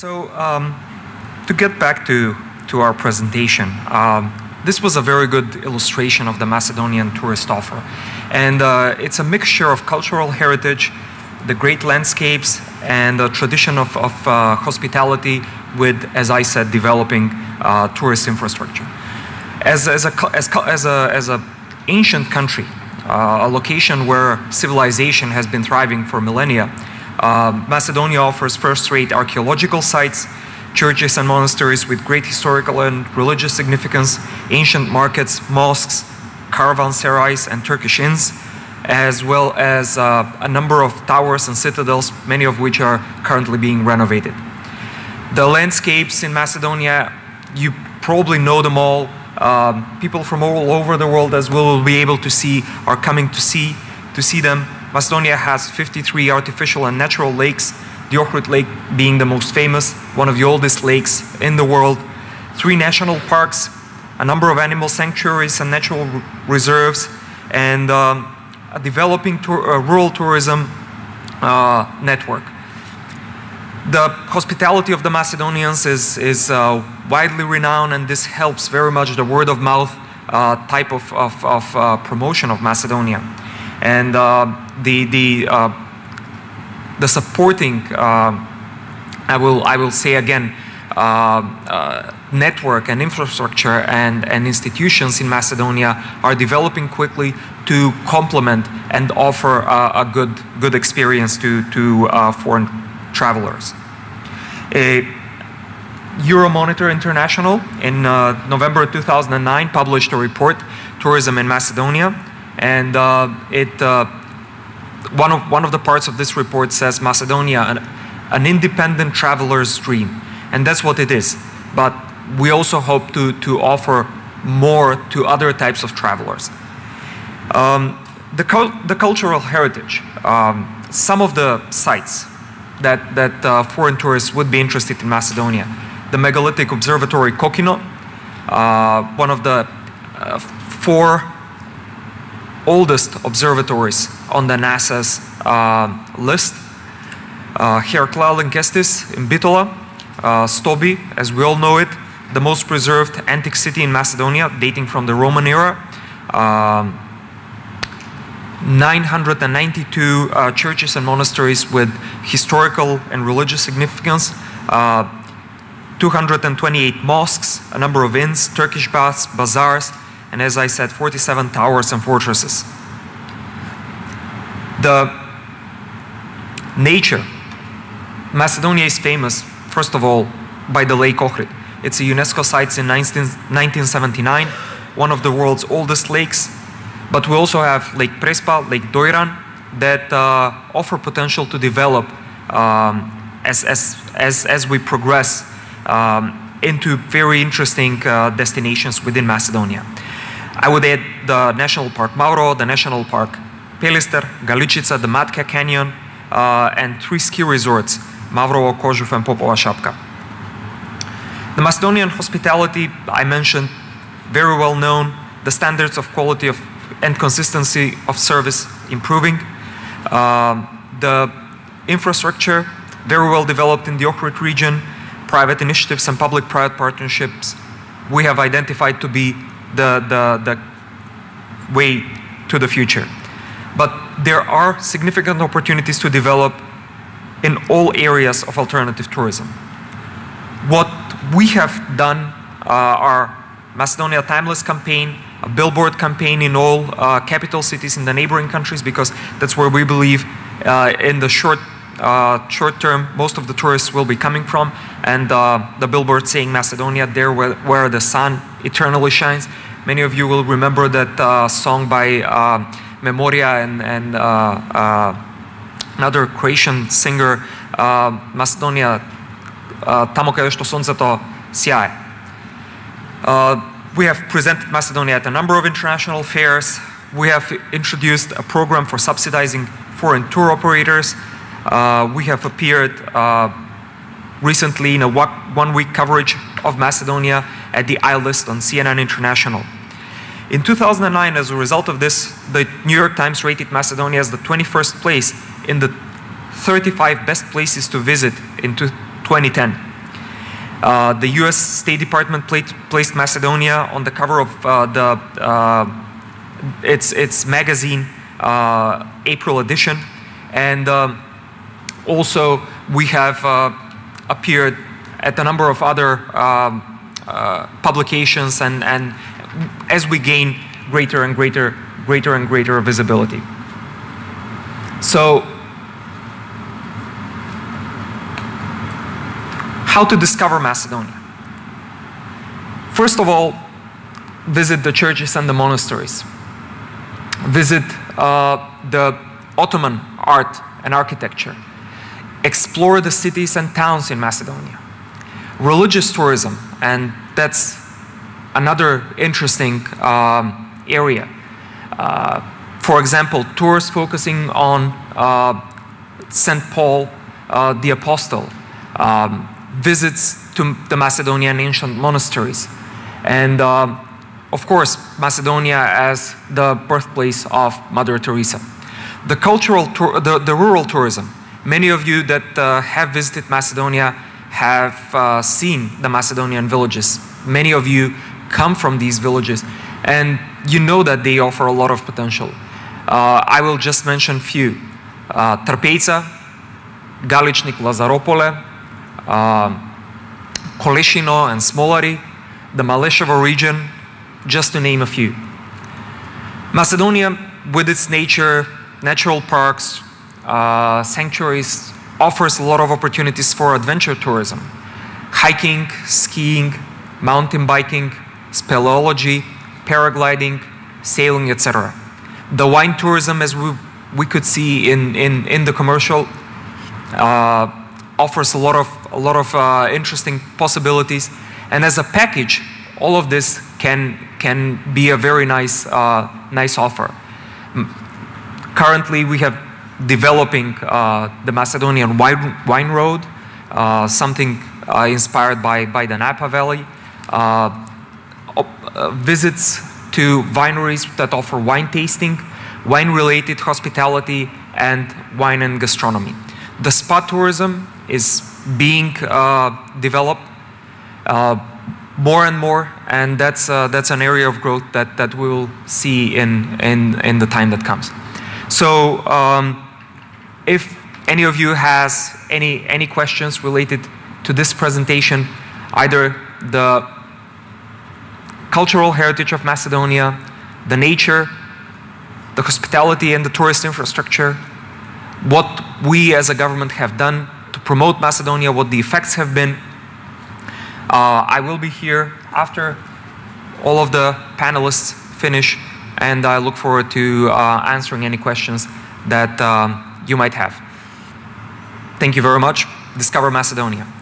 So to get back to our presentation, this was a very good illustration of the Macedonian tourist offer. And it's a mixture of cultural heritage, the great landscapes, and a tradition of hospitality with, as I said, developing tourist infrastructure. As a ancient country, a location where civilization has been thriving for millennia, Macedonia offers first-rate archaeological sites, churches and monasteries with great historical and religious significance, ancient markets, mosques, caravanserais and Turkish inns, as well as a number of towers and citadels, many of which are currently being renovated. The landscapes in Macedonia, you probably know them all. People from all over the world, as we will be able to see, are coming to see them. Macedonia has 53 artificial and natural lakes, the Ohrid Lake being the most famous, one of the oldest lakes in the world, 3 national parks, a number of animal sanctuaries and natural reserves, and a developing rural tourism network. The hospitality of the Macedonians is widely renowned, and this helps very much the word-of-mouth type of promotion of Macedonia. And the supporting, I will say again, network and infrastructure and institutions in Macedonia are developing quickly to complement and offer a good experience to foreign travelers. Euromonitor International in November 2009 published a report, Tourism in Macedonia, and one of the parts of this report says Macedonia, an independent traveler's dream, and that's what it is. But we also hope to offer more to other types of travelers. The cultural heritage, some of the sites that foreign tourists would be interested in Macedonia: the megalithic observatory Kokino, one of the 4 oldest observatories on the NASA's list, Heraclea Lyncestis in Bitola, Stobi, as we all know it, the most preserved antique city in Macedonia, dating from the Roman era, 992 churches and monasteries with historical and religious significance, 228 mosques, a number of inns, Turkish baths, bazaars, and as I said, 47 towers and fortresses. The nature. Macedonia is famous, first of all, by the Lake Ohrid. It's a UNESCO site since 1979, one of the world's oldest lakes. But we also have Lake Prespa, Lake Doiran, that offer potential to develop as we progress into very interesting destinations within Macedonia. I would add the National Park Mavrovo, the National Park Pelister, Galichica, the Matka Canyon, and 3 ski resorts, Mavrovo, Kozhuf, and Popova Shapka. The Macedonian hospitality, I mentioned, very well known, the standards of quality and consistency of service improving. The infrastructure, very well developed in the Ohrid region, private initiatives and public-private partnerships we have identified to be the way to the future. But there are significant opportunities to develop in all areas of alternative tourism. What we have done are Macedonia Timeless campaign, a billboard campaign in all capital cities in the neighboring countries, because that's where we believe in the short term most of the tourists will be coming from, and the billboard saying Macedonia, there where the sun eternally shines. Many of you will remember that song by Memoria and another Croatian singer, Macedonia, Tamo kaj što sonce to sjae. We have presented Macedonia at a number of international fairs. We have introduced a program for subsidizing foreign tour operators. We have appeared recently in a one-week coverage of Macedonia at the Isle List on CNN International. In 2009, as a result of this, the New York Times rated Macedonia as the 21st place in the 35 best places to visit in 2010. The US State Department placed Macedonia on the cover of its magazine April edition, and also we have appeared at a number of other publications, and as we gain greater and greater visibility. So, how to discover Macedonia? First of all, visit the churches and the monasteries. Visit the Ottoman art and architecture. Explore the cities and towns in Macedonia. Religious tourism, and that's another interesting area. For example, tours focusing on St. Paul the Apostle, visits to the Macedonian ancient monasteries, and of course, Macedonia as the birthplace of Mother Teresa. The cultural, the rural tourism. Many of you that have visited Macedonia have seen the Macedonian villages. Many of you come from these villages, and you know that they offer a lot of potential. I will just mention a few. Trpejca, Galicnik, Lazaropole, Kolesino and Smolari, the Maleshevo region, just to name a few. Macedonia, with its nature, natural parks, sanctuaries, offers a lot of opportunities for adventure tourism, hiking, skiing, mountain biking, speleology, paragliding, sailing, etc. The wine tourism, as we could see in the commercial, offers a lot of interesting possibilities, and as a package, all of this can be a very nice nice offer. Currently, we have developing the Macedonian wine road, something inspired by the Napa Valley, visits to wineries that offer wine tasting, wine-related hospitality, and wine and gastronomy. The spa tourism is being developed more and more, and that's an area of growth that we will see in the time that comes. So, if any of you has any questions related to this presentation, either the cultural heritage of Macedonia, the nature, the hospitality and the tourist infrastructure, what we as a government have done to promote Macedonia, what the effects have been. I will be here after all of the panelists finish, and I look forward to answering any questions that you might have. Thank you very much. Discover Macedonia.